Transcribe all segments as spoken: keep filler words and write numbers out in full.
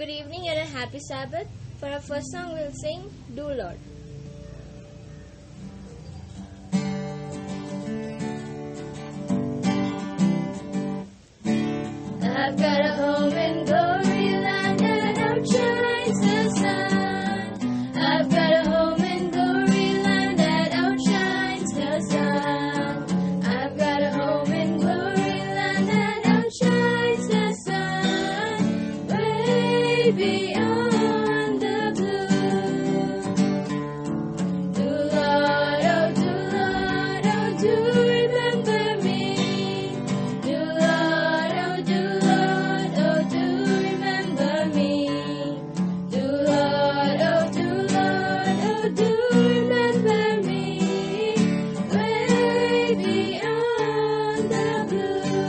Good evening and a happy Sabbath. For our first song, we'll sing Do Lord. I've got a home in glory land and out shines the sun. I've got a home in glory land and out shines the sun. I've got a home in glory land and out shines the sun. Way beyond the blue. Do Lord, oh do Lord, oh do remember me. Do Lord, oh do Lord, oh do remember me. Do Lord, oh do Lord, oh do remember me. Way beyond the blue.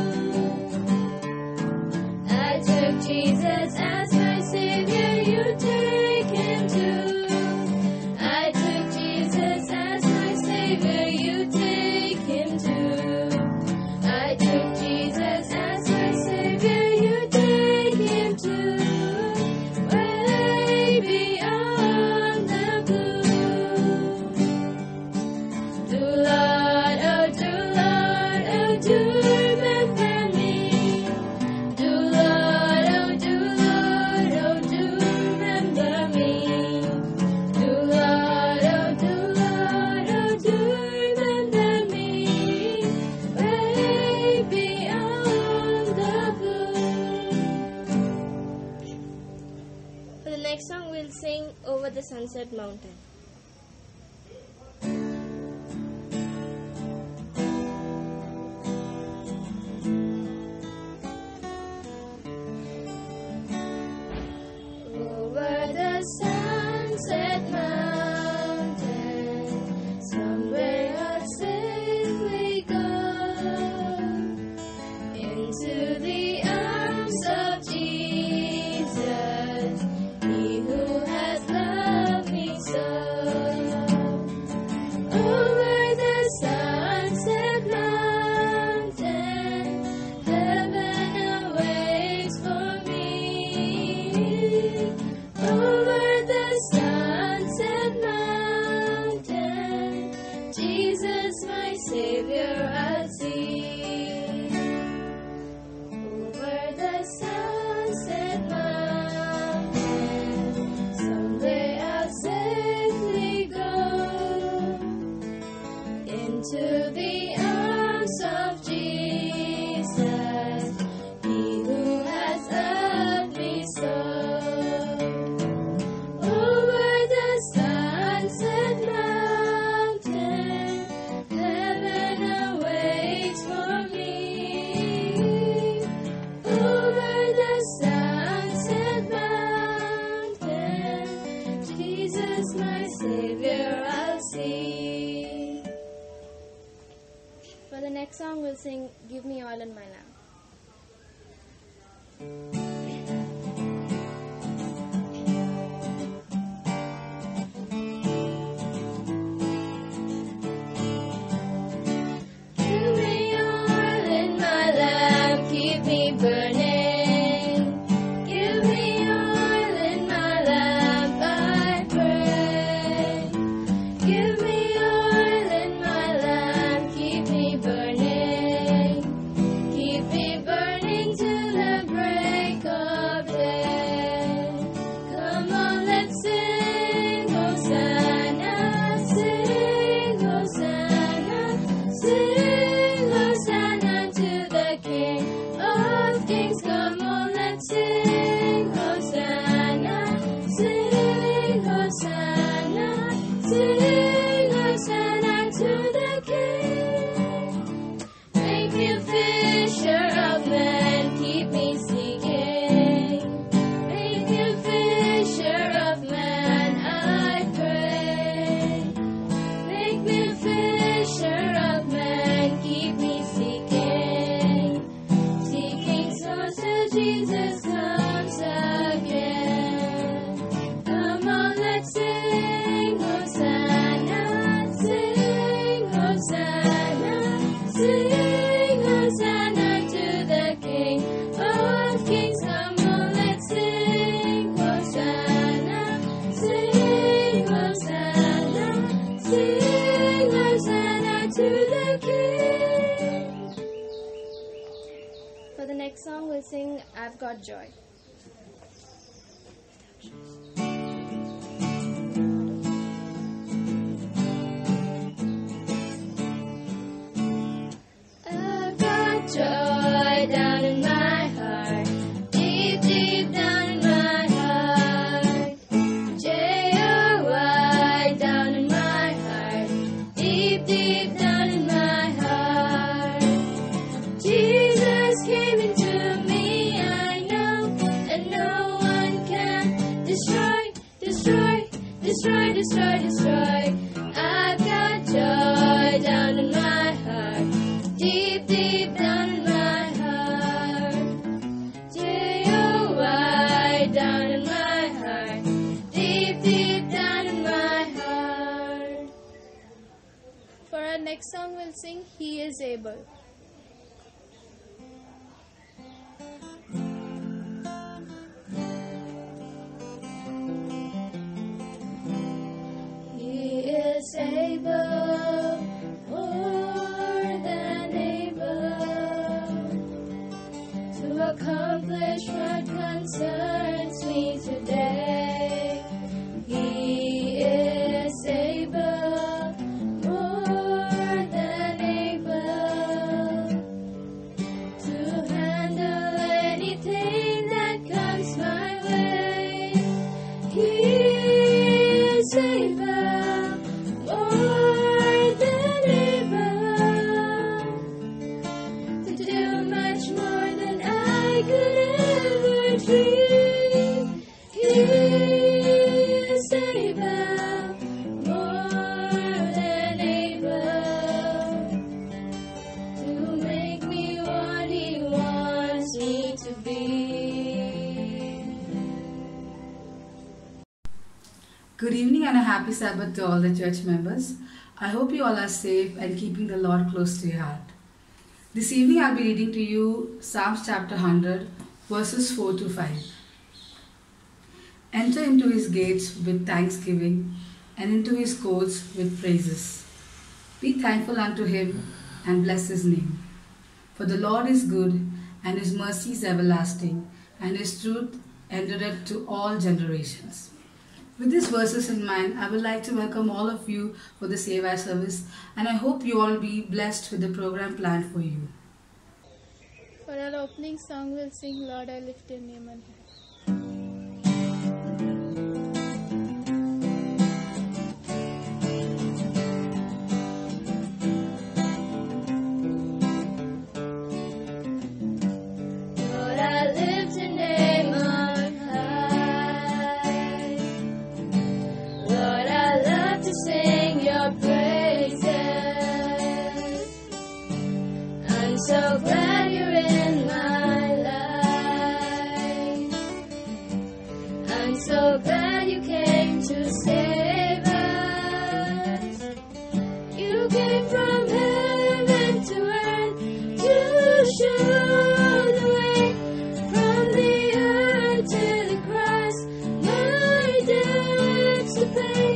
I took Jesus as my Savior, you take him too. I took Jesus as my Savior, you take him too. I took Jesus as my Savior, you take him too. Way beyond the blue. Do Lord, oh do Lord, oh do remember me. Do Lord, oh do Lord, oh do remember me. Do Lord, oh do Lord, oh do remember me. Way beyond the blue. For the next song, we'll sing Over the Sunset Mountain. Over the sunset mountain, somewhere I'll safely go, into the arms of Jesus, he who has loved me so. Over the sunset mountain, heaven awaits for me. Over the sunset mountain, Jesus, my Savior, I'll see. Over the sunset mountain, someday I'll safely go, into the arms of Jesus, he who has loved me so. Over the sunset mountain, heaven awaits for me. Over the sunset mountain, Jesus, my Savior, I'll see. For the next song, we'll sing Give Me All in My Lamp. Give me all in my lamp, keep me burning. Give me all in my lamp, I pray. Give me all in my lamp, keep me burning. Keep me burning till the break next song we'll sing I've Got Joy. I've got joy down in my heart, deep, deep down in my heart. J O Y down in my heart, deep, deep down in my heart. Jesus came into me, I know, and no one can destroy, destroy, destroy, destroy, destroy. I've got joy down in my heart, deep, deep down in my heart. J O Y down in my heart, deep, deep down in my heart. For our next song we'll sing He Is Able. Is able, more than able, to accomplish what concerns me today. He is able, more than able, to handle anything that comes my way. He is able. Good evening and a happy Sabbath to all the church members. I hope you all are safe and keeping the Lord close to your heart. This evening I'll be reading to you Psalms chapter one hundred, verses four to five. Enter into his gates with thanksgiving and into his courts with praises. Be thankful unto him and bless his name. For the Lord is good, and his mercy is everlasting, and his truth endureth to all generations. With these verses in mind, I would like to welcome all of you for the Save Our service, and I hope you all be blessed with the program planned for you. For our opening song, we'll sing Lord, I Lift Your Name on high. Lord, I lift your name on high. Lord, I love to sing your praises. I'm so glad. So glad you came to save us. You came from heaven to earth to show the way, from the earth to the cross, my debts to pay,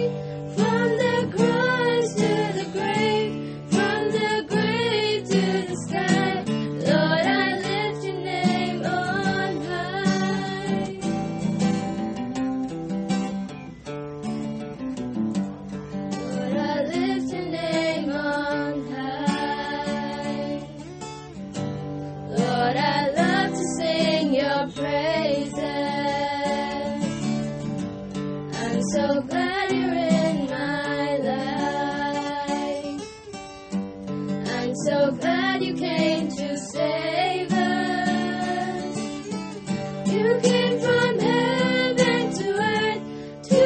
from the cross to the grave, from the grave to the sky. Lord, I lift your name on high. So glad you're in my life. I'm so glad you came to save us. You came from heaven to earth to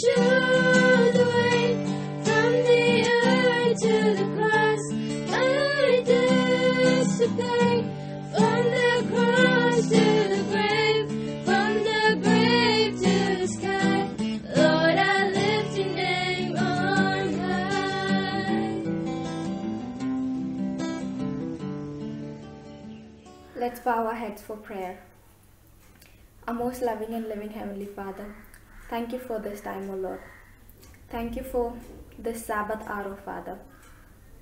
show the way, from the earth to the cross, my debts to pay, from the cross to the grave, from the grave to the sky. Let's bow our heads for prayer. Our most loving and living Heavenly Father, thank you for this time, O Lord. Thank you for this Sabbath hour, O Father.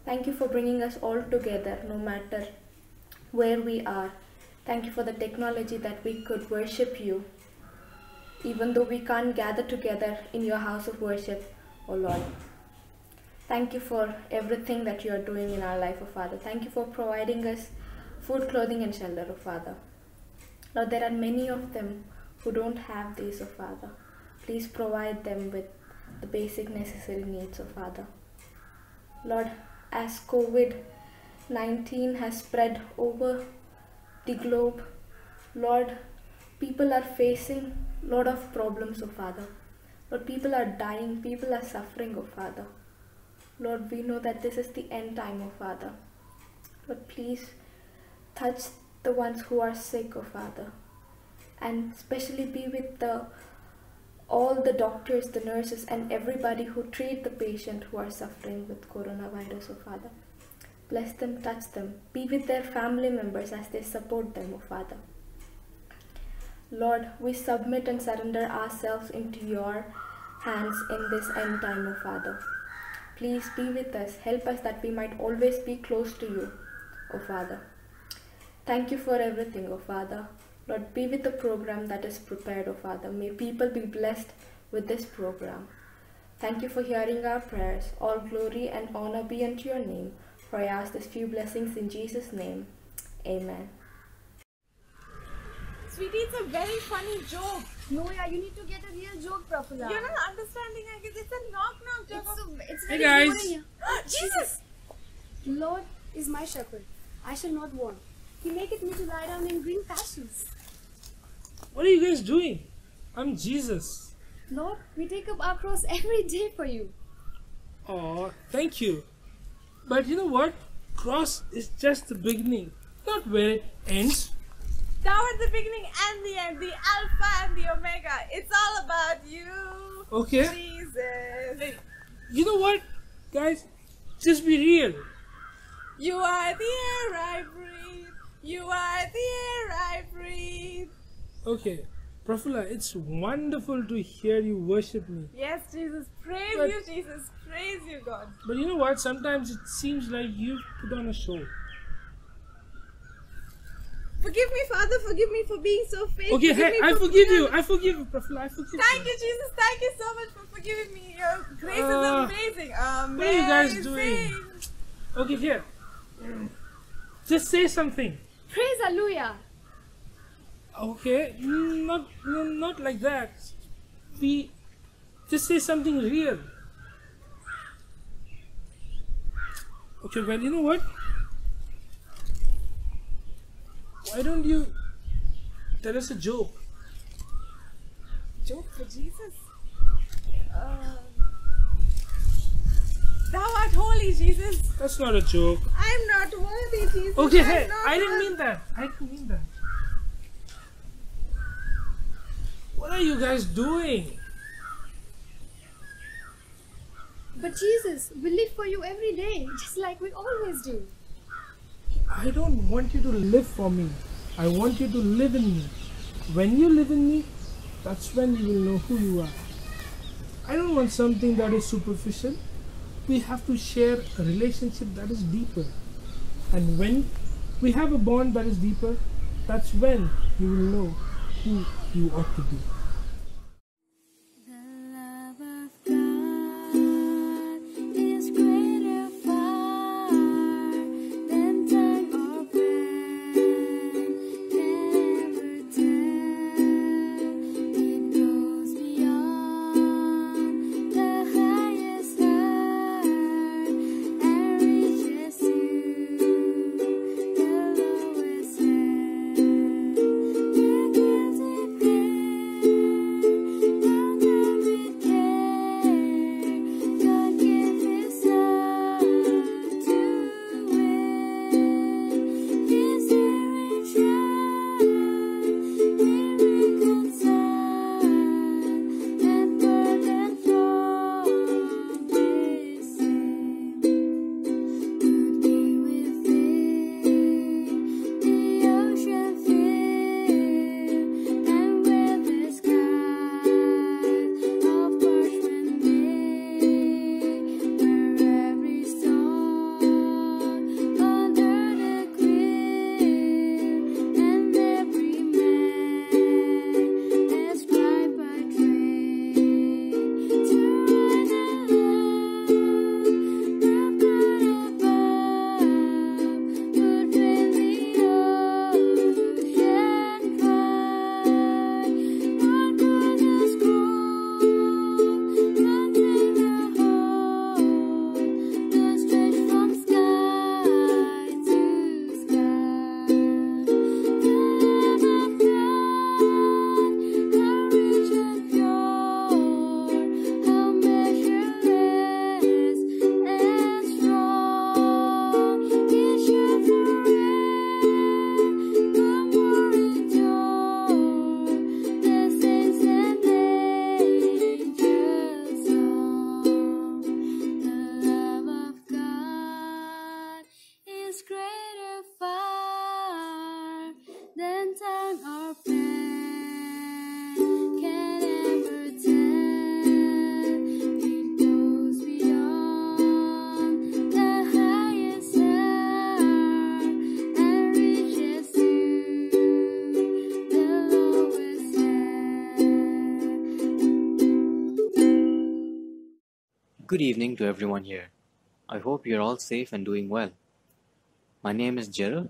Thank you for bringing us all together, no matter where we are, Thank you for the technology that we could worship you, even though we can't gather together in your house of worship, oh Lord. Thank you for everything that you are doing in our life, oh Father. Thank you for providing us food, clothing, and shelter, oh Father. Lord, there are many of them who don't have these, oh Father. Please provide them with the basic necessary needs, oh Father. Lord, as COVID nineteen has spread over the globe, Lord, people are facing a lot of problems, O Father. Lord, people are dying, people are suffering, O Father. Lord, we know that this is the end time, O Father. Lord, please touch the ones who are sick, O Father. And especially be with the, all the doctors, the nurses, and everybody who treat the patient who are suffering with coronavirus, O Father. Bless them, touch them. Be with their family members as they support them, O Father. Lord, we submit and surrender ourselves into your hands in this end time, O Father. Please be with us. Help us that we might always be close to you, O Father. Thank you for everything, O Father. Lord, be with the program that is prepared, O Father. May people be blessed with this program. Thank you for hearing our prayers. All glory and honor be unto your name. For I ask these few blessings in Jesus' name. Amen. Sweetie, it's a very funny joke. No, yeah, you need to get a real joke, Prafula. You're not understanding, I guess. It's a knock-knock joke. It's, of... a, it's very hey guys. Jesus! Lord is my shepherd. I shall not want. He maketh me to lie down in green pastures. What are you guys doing? I'm Jesus. Lord, we take up our cross every day for you. Aw, thank you. But you know what? Cross is just the beginning, not where it ends. Thou art the beginning and the end, the Alpha and the Omega. It's all about you, okay. Jesus. Hey, you know what, guys? Just be real. You are the air I breathe. You are the air I breathe. Okay, Prafula, it's wonderful to hear you worship me. Yes, Jesus. Praise but, you, Jesus. Praise you, God. But you know what? Sometimes it seems like you put on a show. Forgive me, Father. Forgive me for being so fake. Okay, hey, I forgive you. I forgive you, Prafula. I forgive you. Thank you, Jesus. Thank you so much for forgiving me. Your grace uh, is amazing. Amazing. What are you guys doing? Okay, here. Just say something. Praise Hallelujah. Okay, not, not like that. We just say something real. Okay, well, you know what? Why don't you tell us a joke? Joke for Jesus? Uh, thou art holy, Jesus. That's not a joke. I'm not worthy, Jesus. Okay, I'm hey, I didn't mean that. I didn't mean that. What are you guys doing? But Jesus, we live for you every day, just like we always do. I don't want you to live for me. I want you to live in me. When you live in me, that's when you will know who you are. I don't want something that is superficial. We have to share a relationship that is deeper. And when we have a bond that is deeper, that's when you will know who you ought to be. Thank you. Good evening to everyone here. I hope you're all safe and doing well. My name is Gerald.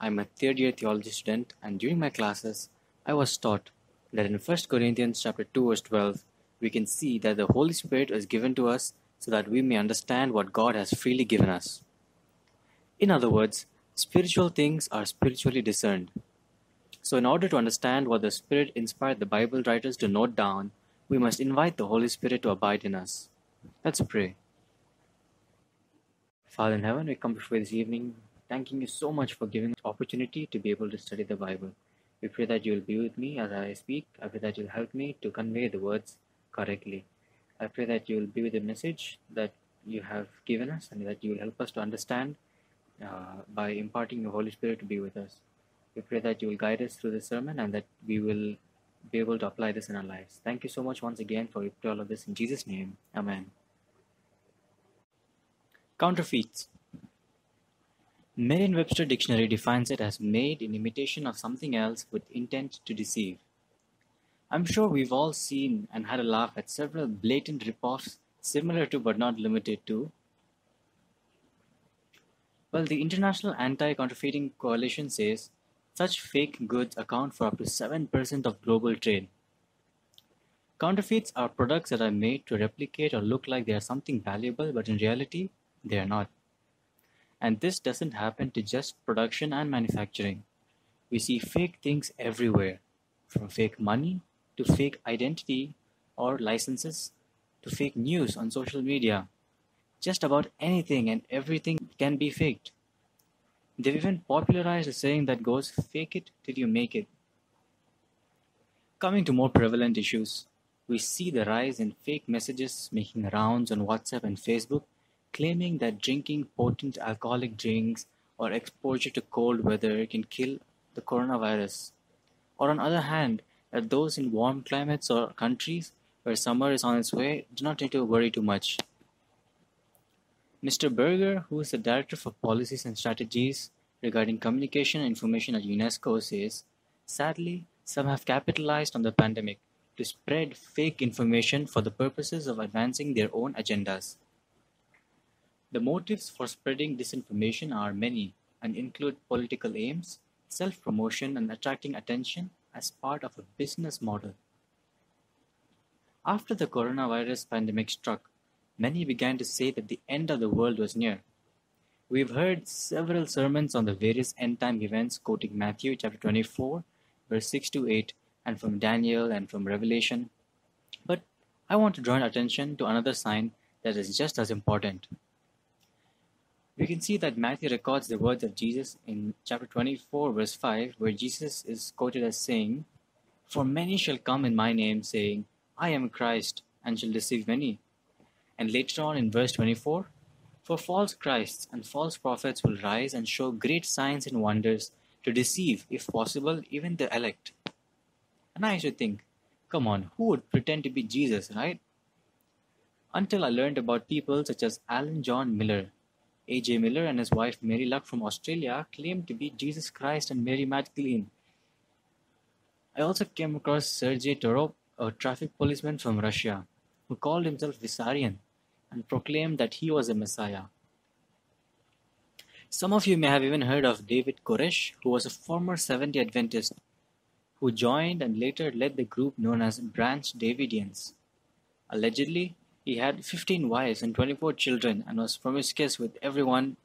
I'm a third year theology student, and during my classes, I was taught that in First Corinthians chapter two verse twelve, we can see that the Holy Spirit is given to us so that we may understand what God has freely given us. In other words, spiritual things are spiritually discerned. So in order to understand what the Spirit inspired the Bible writers to note down, we must invite the Holy Spirit to abide in us. Let's pray. Father in heaven, we come before this evening, thanking you so much for giving us the opportunity to be able to study the Bible. We pray that you will be with me as I speak. I pray that you will help me to convey the words correctly. I pray that you will be with the message that you have given us, and that you will help us to understand uh, by imparting the Holy Spirit to be with us. We pray that you will guide us through this sermon, and that we will be able to apply this in our lives. Thank you so much once again for all of this. In Jesus' name, amen. Counterfeits. Merriam-Webster Dictionary defines it as made in imitation of something else with intent to deceive. I'm sure we've all seen and had a laugh at several blatant rip-offs similar to but not limited to. Well, the International Anti-Counterfeiting Coalition says such fake goods account for up to seven percent of global trade. Counterfeits are products that are made to replicate or look like they are something valuable, but in reality, they are not. And this doesn't happen to just production and manufacturing. We see fake things everywhere, from fake money to fake identity or licenses to fake news on social media. Just about anything and everything can be faked. They've even popularized a saying that goes, "Fake it till you make it." Coming to more prevalent issues, we see the rise in fake messages making rounds on WhatsApp and Facebook, claiming that drinking potent alcoholic drinks or exposure to cold weather can kill the coronavirus. Or on the other hand, that those in warm climates or countries where summer is on its way do not need to worry too much. Mister Berger, who is the Director for Policies and Strategies regarding Communication and Information at UNESCO, says, "Sadly, some have capitalized on the pandemic to spread fake information for the purposes of advancing their own agendas." The motives for spreading disinformation are many and include political aims, self-promotion, and attracting attention as part of a business model. After the coronavirus pandemic struck, many began to say that the end of the world was near. We've heard several sermons on the various end-time events, quoting Matthew chapter twenty-four, verse six to eight, and from Daniel and from Revelation. But I want to draw attention to another sign that is just as important. We can see that Matthew records the words of Jesus in chapter twenty-four, verse five, where Jesus is quoted as saying, "For many shall come in my name, saying, I am Christ, and shall deceive many." And later on in verse twenty-four, "For false Christs and false prophets will rise and show great signs and wonders to deceive, if possible, even the elect." And I used to think, come on, who would pretend to be Jesus, right? Until I learned about people such as Alan John Miller. A J Miller and his wife Mary Luck from Australia claimed to be Jesus Christ and Mary Magdalene. I also came across Sergei Torop, a traffic policeman from Russia, who called himself Vissarion and proclaimed that he was a Messiah. Some of you may have even heard of David Koresh, who was a former Seventh-day Adventist, who joined and later led the group known as Branch Davidians. Allegedly, he had fifteen wives and twenty-four children and was promiscuous with everyone,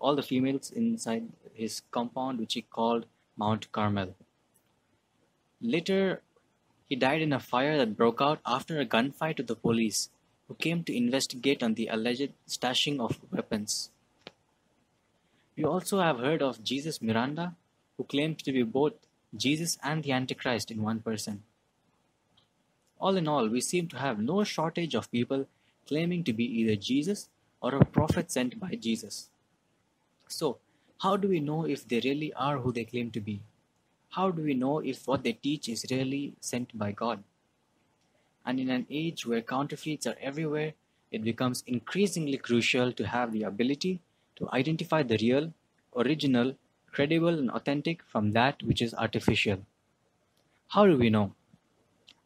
all the females inside his compound, which he called Mount Carmel. Later, he died in a fire that broke out after a gunfight with the police, who came to investigate on the alleged stashing of weapons. We also have heard of Jesus Miranda, who claims to be both Jesus and the Antichrist in one person. All in all, we seem to have no shortage of people claiming to be either Jesus or a prophet sent by Jesus. So, how do we know if they really are who they claim to be? How do we know if what they teach is really sent by God? And in an age where counterfeits are everywhere, it becomes increasingly crucial to have the ability to identify the real, original, credible, and authentic from that which is artificial. How do we know?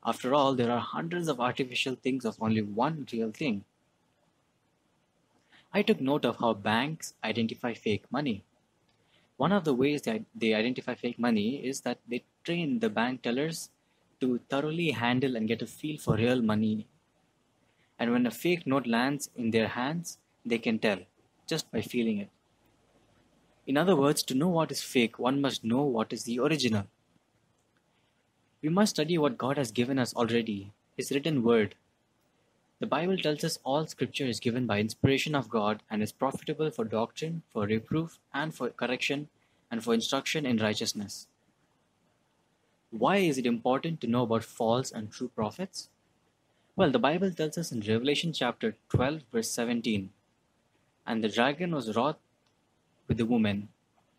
After all, there are hundreds of artificial things of only one real thing. I took note of how banks identify fake money. One of the ways that they identify fake money is that they train the bank tellers to thoroughly handle and get a feel for real money. And when a fake note lands in their hands, they can tell just by feeling it. In other words, to know what is fake, one must know what is the original. We must study what God has given us already, His written word. The Bible tells us all scripture is given by inspiration of God and is profitable for doctrine, for reproof, and for correction, and for instruction in righteousness. Why is it important to know about false and true prophets? Well, the Bible tells us in Revelation chapter twelve, verse seventeen, "And the dragon was wroth with the woman,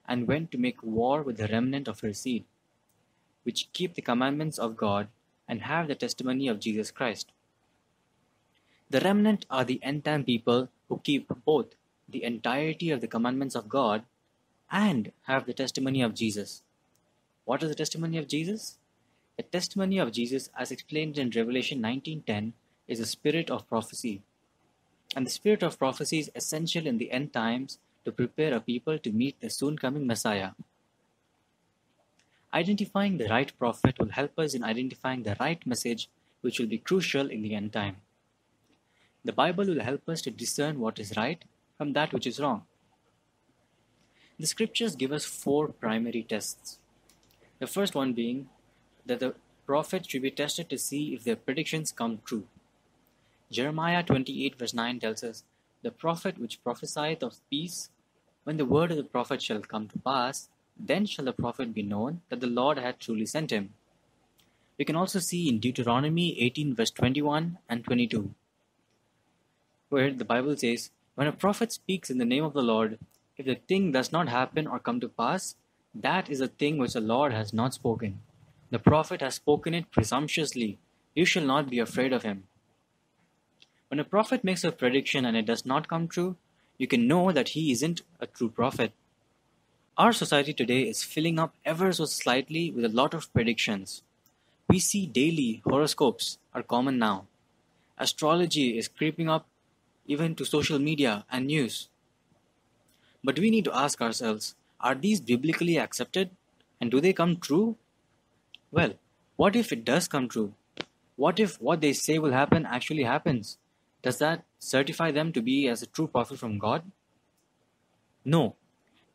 and went to make war with the remnant of her seed, which keep the commandments of God and have the testimony of Jesus Christ." The remnant are the end-time people who keep both the entirety of the commandments of God and have the testimony of Jesus. What is the testimony of Jesus? The testimony of Jesus, as explained in Revelation nineteen ten, is the spirit of prophecy. And the spirit of prophecy is essential in the end times to prepare a people to meet the soon-coming Messiah. Identifying the right prophet will help us in identifying the right message, which will be crucial in the end time. The Bible will help us to discern what is right from that which is wrong. The scriptures give us four primary tests. The first one being that the prophets should be tested to see if their predictions come true. Jeremiah twenty-eight verse nine tells us, "The prophet which prophesieth of peace, when the word of the prophet shall come to pass, then shall the prophet be known that the Lord hath truly sent him." We can also see in Deuteronomy eighteen verse twenty-one and twenty-two, where the Bible says, "When a prophet speaks in the name of the Lord, if the thing does not happen or come to pass, that is a thing which the Lord has not spoken. The prophet has spoken it presumptuously. You shall not be afraid of him." When a prophet makes a prediction and it does not come true, you can know that he isn't a true prophet. Our society today is filling up ever so slightly with a lot of predictions. We see daily horoscopes are common now. Astrology is creeping up even to social media and news. But we need to ask ourselves, are these biblically accepted, and do they come true? Well, what if it does come true? What if what they say will happen actually happens? Does that certify them to be as a true prophet from God? No.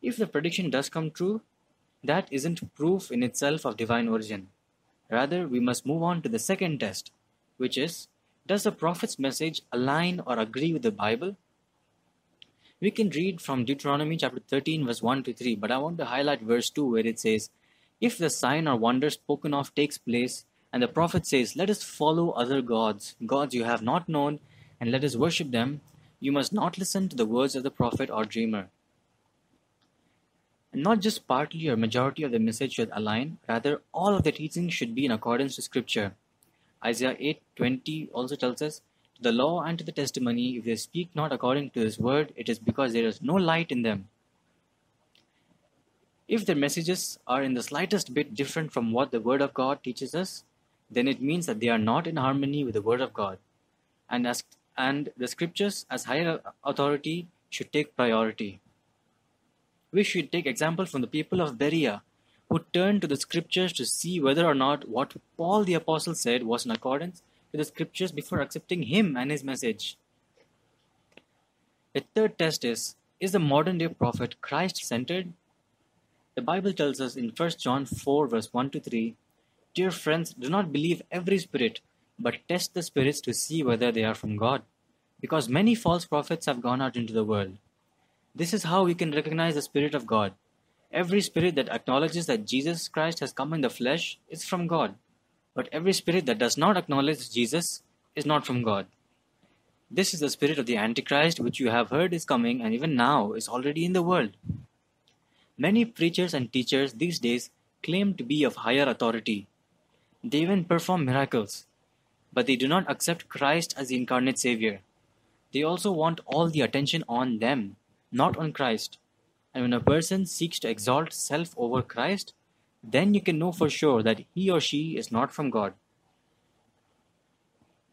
If the prediction does come true, that isn't proof in itself of divine origin. Rather, we must move on to the second test, which is, does the prophet's message align or agree with the Bible? We can read from Deuteronomy chapter thirteen, verse one to three, but I want to highlight verse two, where it says, "If the sign or wonder spoken of takes place, and the prophet says, 'Let us follow other gods, gods you have not known, and let us worship them,' you must not listen to the words of the prophet or dreamer." And not just partly or majority of the message should align, rather all of the teaching should be in accordance to Scripture. Isaiah eight twenty also tells us, "To the law and to the testimony, if they speak not according to this word, it is because there is no light in them." If their messages are in the slightest bit different from what the Word of God teaches us, then it means that they are not in harmony with the Word of God. And, as, and the Scriptures, as higher authority, should take priority. We should take example from the people of Berea, who turned to the Scriptures to see whether or not what Paul the Apostle said was in accordance with the Scriptures before accepting him and his message. The third test is, is the modern-day prophet Christ-centered? The Bible tells us in First John four, verse one to three, "Dear friends, do not believe every spirit, but test the spirits to see whether they are from God, because many false prophets have gone out into the world. This is how we can recognize the Spirit of God. Every spirit that acknowledges that Jesus Christ has come in the flesh is from God, but every spirit that does not acknowledge Jesus is not from God. This is the spirit of the Antichrist, which you have heard is coming and even now is already in the world." Many preachers and teachers these days claim to be of higher authority. They even perform miracles, but they do not accept Christ as the incarnate Savior. They also want all the attention on them, not on Christ. And when a person seeks to exalt self over Christ, then you can know for sure that he or she is not from God.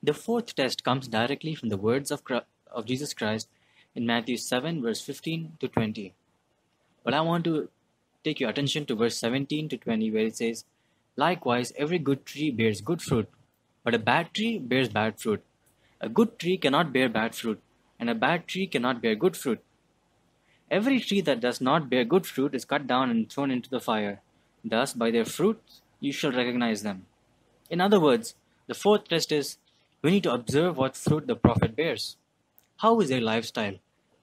The fourth test comes directly from the words of, of Jesus Christ in Matthew seven, verse fifteen to twenty. But I want to take your attention to verse seventeen to twenty, where it says, "Likewise, every good tree bears good fruit, but a bad tree bears bad fruit. A good tree cannot bear bad fruit, and a bad tree cannot bear good fruit. Every tree that does not bear good fruit is cut down and thrown into the fire. Thus, by their fruits, you shall recognize them." In other words, the fourth test is, we need to observe what fruit the prophet bears. How is their lifestyle?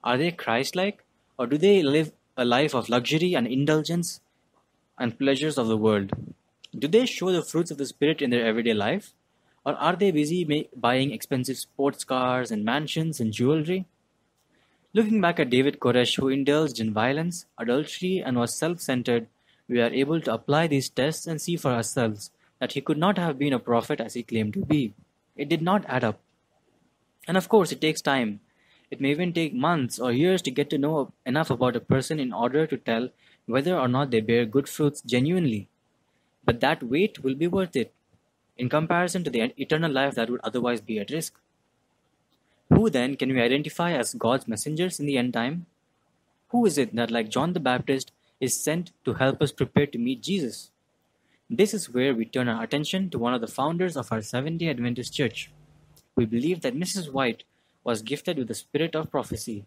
Are they Christ-like, or do they live a life of luxury and indulgence and pleasures of the world? Do they show the fruits of the Spirit in their everyday life? Or are they busy buying expensive sports cars and mansions and jewelry? Looking back at David Koresh, who indulged in violence, adultery, and was self-centered, we are able to apply these tests and see for ourselves that he could not have been a prophet as he claimed to be. It did not add up. And of course, it takes time. It may even take months or years to get to know enough about a person in order to tell whether or not they bear good fruits genuinely. But that wait will be worth it, in comparison to the eternal life that would otherwise be at risk. Who then can we identify as God's messengers in the end time? Who is it that, like John the Baptist, is sent to help us prepare to meet Jesus? This is where we turn our attention to one of the founders of our Seventh-day Adventist Church. We believe that Missus White was gifted with the spirit of prophecy.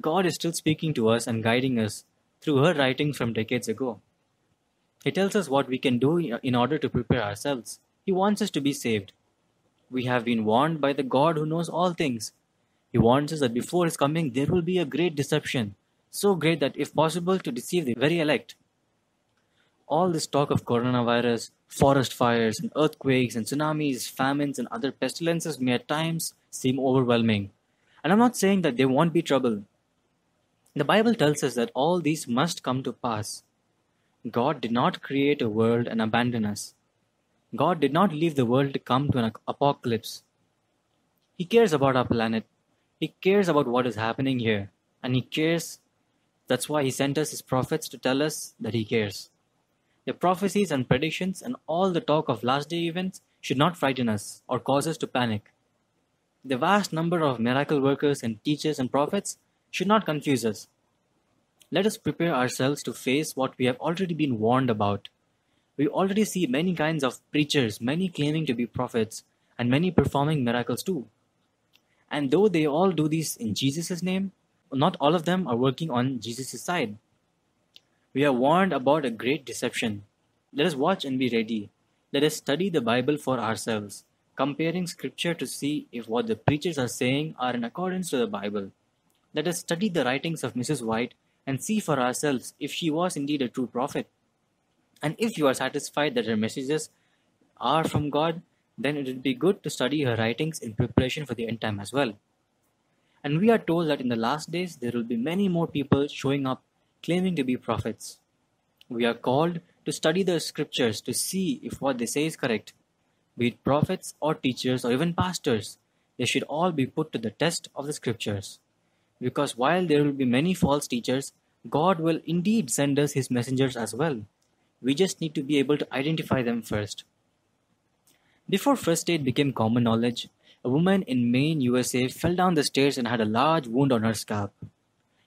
God is still speaking to us and guiding us through her writings from decades ago. He tells us what we can do in order to prepare ourselves. He wants us to be saved. We have been warned by the God who knows all things. He warns us that before His coming there will be a great deception, so great that if possible to deceive the very elect. All this talk of coronavirus, forest fires, and earthquakes, and tsunamis, famines, and other pestilences may at times seem overwhelming. And I'm not saying that there won't be trouble. The Bible tells us that all these must come to pass. God did not create a world and abandon us. God did not leave the world to come to an apocalypse. He cares about our planet. He cares about what is happening here. And He cares. That's why He sent us His prophets to tell us that He cares. Their prophecies and predictions and all the talk of last day events should not frighten us or cause us to panic. The vast number of miracle workers and teachers and prophets should not confuse us. Let us prepare ourselves to face what we have already been warned about. We already see many kinds of preachers, many claiming to be prophets, and many performing miracles too. And though they all do these in Jesus' name, not all of them are working on Jesus' side. We are warned about a great deception. Let us watch and be ready. Let us study the Bible for ourselves, comparing scripture to see if what the preachers are saying are in accordance to the Bible. Let us study the writings of Missus White and see for ourselves if she was indeed a true prophet. And if you are satisfied that her messages are from God, then it would be good to study her writings in preparation for the end time as well. And we are told that in the last days there will be many more people showing up claiming to be prophets. We are called to study the scriptures to see if what they say is correct. Be it prophets or teachers or even pastors, they should all be put to the test of the scriptures. Because while there will be many false teachers, God will indeed send us His messengers as well. We just need to be able to identify them first. Before first aid became common knowledge, a woman in Maine, U S A fell down the stairs and had a large wound on her scalp.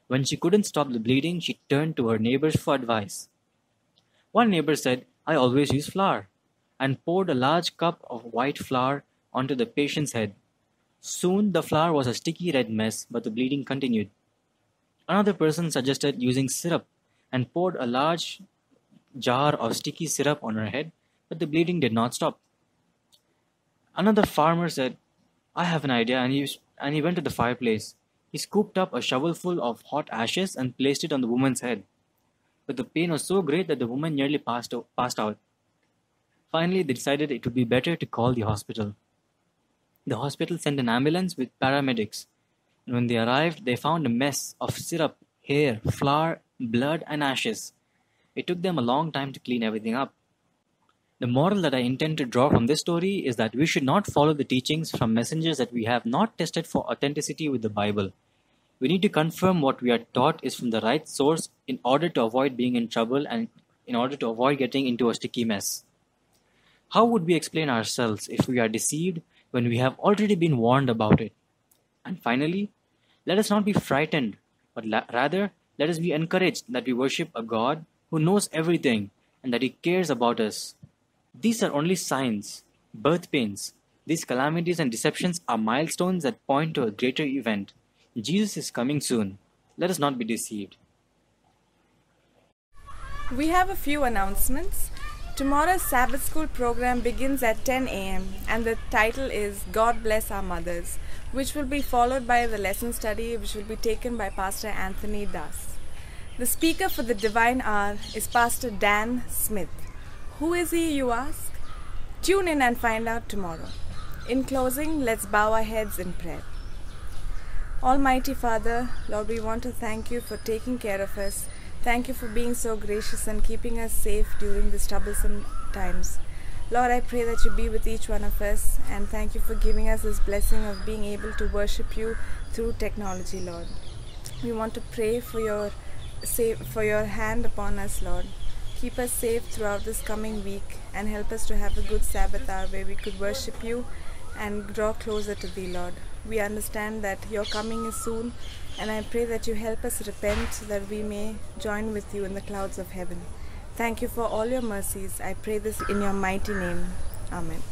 When she couldn't stop the bleeding, she turned to her neighbors for advice. One neighbor said, "I always use flour," and poured a large cup of white flour onto the patient's head. Soon, the flour was a sticky red mess, but the bleeding continued. Another person suggested using syrup and poured a large jar of sticky syrup on her head, but the bleeding did not stop. Another farmer said, "I have an idea," and he, and he went to the fireplace. He scooped up a shovelful of hot ashes and placed it on the woman's head. But the pain was so great that the woman nearly passed, passed out. Finally, they decided it would be better to call the hospital. The hospital sent an ambulance with paramedics, and when they arrived, they found a mess of syrup, hair, flour, blood, and ashes. It took them a long time to clean everything up. The moral that I intend to draw from this story is that we should not follow the teachings from messengers that we have not tested for authenticity with the Bible. We need to confirm what we are taught is from the right source in order to avoid being in trouble and in order to avoid getting into a sticky mess. How would we explain ourselves if we are deceived when we have already been warned about it? And finally, Let us not be frightened, but rather let us be encouraged that we worship a God who knows everything and that He cares about us. These are only signs, birth pains. These calamities and deceptions are milestones that point to a greater event. Jesus is coming soon. Let us not be deceived. We have a few announcements. Tomorrow's Sabbath School program begins at ten A M and the title is God Bless Our Mothers, which will be followed by the lesson study which will be taken by Pastor Anthony Das. The speaker for the Divine Hour is Pastor Dan Smith. Who is he, you ask? Tune in and find out tomorrow. In closing, let's bow our heads in prayer. Almighty Father, Lord, we want to thank you for taking care of us. Thank you for being so gracious and keeping us safe during these troublesome times. Lord, I pray that you be with each one of us, and thank you for giving us this blessing of being able to worship you through technology, Lord. We want to pray for your safe, for your hand upon us, Lord. Keep us safe throughout this coming week and help us to have a good Sabbath hour where we could worship you and draw closer to thee, Lord. We understand that your coming is soon, and I pray that you help us repent so that we may join with you in the clouds of heaven. Thank you for all your mercies. I pray this in your mighty name. Amen.